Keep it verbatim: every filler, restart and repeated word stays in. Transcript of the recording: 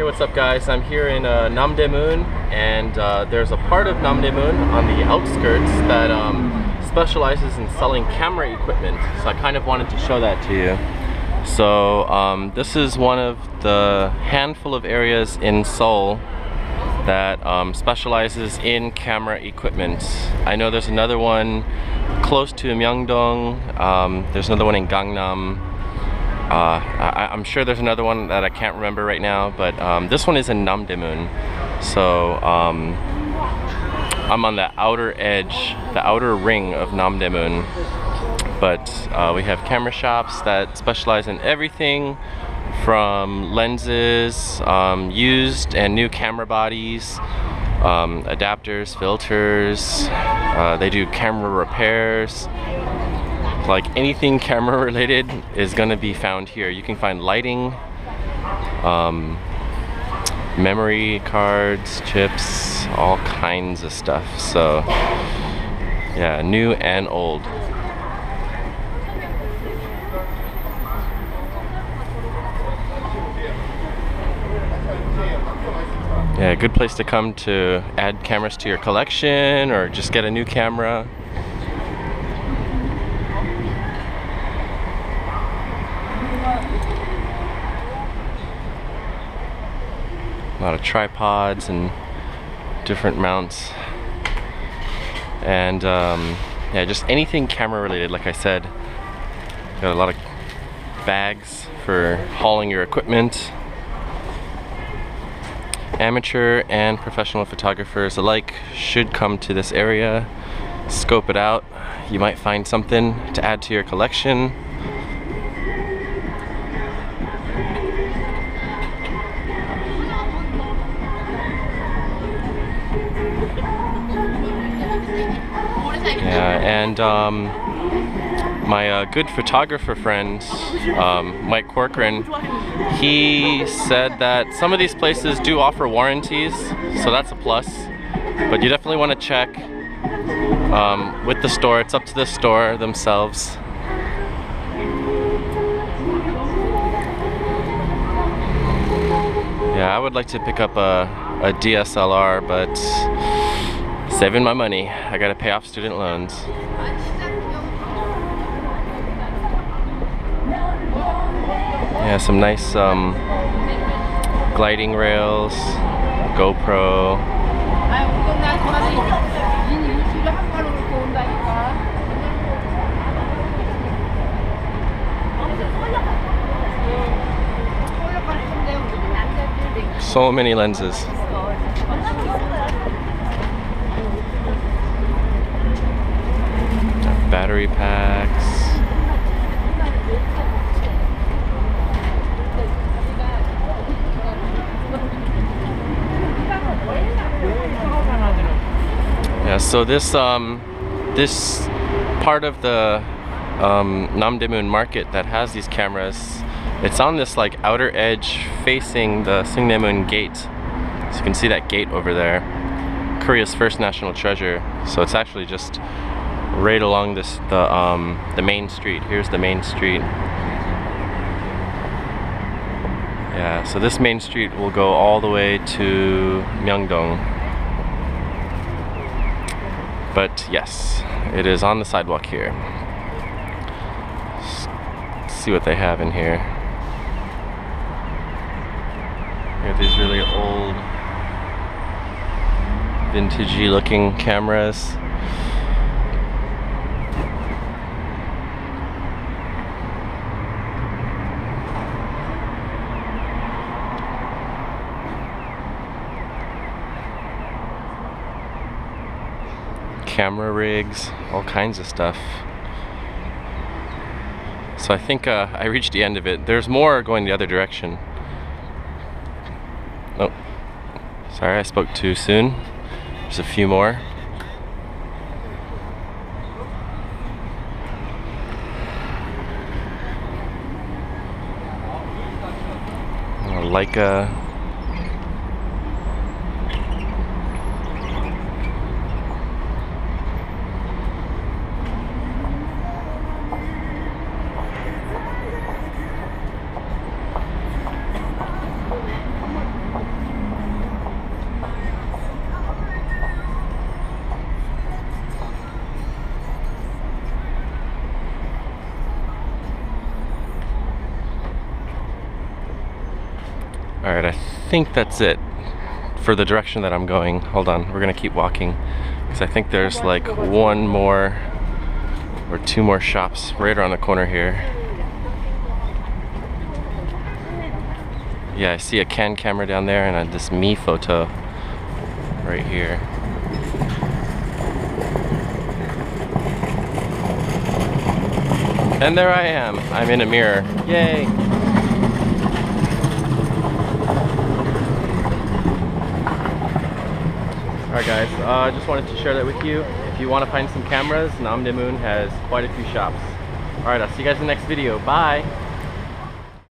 Hey, what's up guys? I'm here in uh, Namdaemun, and uh, there's a part of Namdaemun on the outskirts that um, specializes in selling camera equipment, so I kind of wanted to show that to you. So um, this is one of the handful of areas in Seoul that um, specializes in camera equipment. I know there's another one close to Myeongdong, um, there's another one in Gangnam. Uh, I, I'm sure there's another one that I can't remember right now, but um, this one is in Namdaemun. So um, I'm on the outer edge, the outer ring of Namdaemun. But uh, we have camera shops that specialize in everything from lenses, um, used and new camera bodies, um, adapters, filters. Uh, they do camera repairs. Like anything camera related is going to be found here. You can find lighting, um, memory cards, chips, all kinds of stuff. So yeah, new and old. Yeah, good place to come to add cameras to your collection or just get a new camera. A lot of tripods and different mounts, and um, yeah, just anything camera related. Like I said, got a lot of bags for hauling your equipment. Amateur and professional photographers alike should come to this area, scope it out. You might find something to add to your collection. Yeah, and um, my uh, good photographer friend, um, Mike Corcoran, he said that some of these places do offer warranties, so that's a plus. But you definitely want to check um, with the store. It's up to the store themselves. Yeah, I would like to pick up a, a D S L R, but saving my money. I gotta pay off student loans. Yeah, some nice um, gliding rails, GoPro. So many lenses. Battery packs. Yeah, so this um, this part of the um, Namdaemun Market that has these cameras, it's on this like outer edge facing the Seungnaemun Gate. So you can see that gate over there, Korea's first national treasure. So it's actually just right along this the um the main street. Here's the main street. Yeah, so this main street will go all the way to Myeongdong. But yes, it is on the sidewalk here. Let's see what they have in here. They have these really old vintagey looking cameras. Camera rigs, all kinds of stuff. So I think uh, I reached the end of it. There's more going the other direction. Oh, sorry, I spoke too soon. There's a few more. Leica. Alright, I think that's it for the direction that I'm going. Hold on, we're gonna keep walking because I think there's like one more or two more shops right around the corner here. Yeah, I see a Canon camera down there and a, this Mifoto right here. And there I am. I'm in a mirror. Yay! Alright guys, I uh, just wanted to share that with you. If you want to find some cameras, Namdaemun has quite a few shops. Alright, I'll see you guys in the next video. Bye!